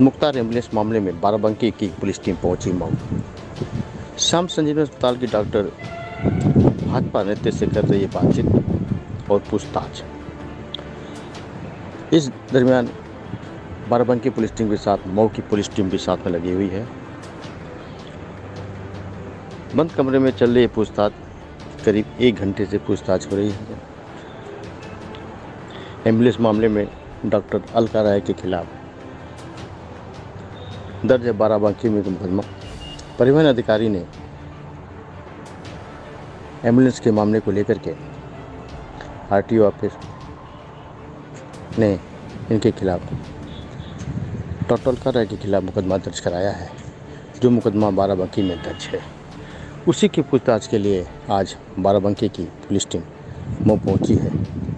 Mukhtar ambulance मामले में बाराबंकी की पुलिस टीम पहुंची मऊ। श्याम संजीवनी अस्पताल की डॉक्टर भाजपा नेता से कर रही बातचीत और पूछताछ। इस दरमियान बाराबंकी पुलिस टीम के साथ मऊ की पुलिस टीम भी साथ में लगी हुई है। बंद कमरे में चल रही पूछताछ करीब 1 घंटे से पूछताछ हो रही है। एम्बुलेंस मामले में डॉक्टर अलका राय के खिलाफ दर्ज है बाराबंकी में मुकदमा। परिवहन अधिकारी ने एम्बुलेंस के मामले को लेकर के आरटीओ ऑफिस ने इनके खिलाफ डॉक्टर अलका राय के खिलाफ मुकदमा दर्ज कराया है, जो मुकदमा बाराबंकी में दर्ज है। उसी की पूछताछ के लिए आज बाराबंकी की पुलिस टीम मऊ पहुंची है।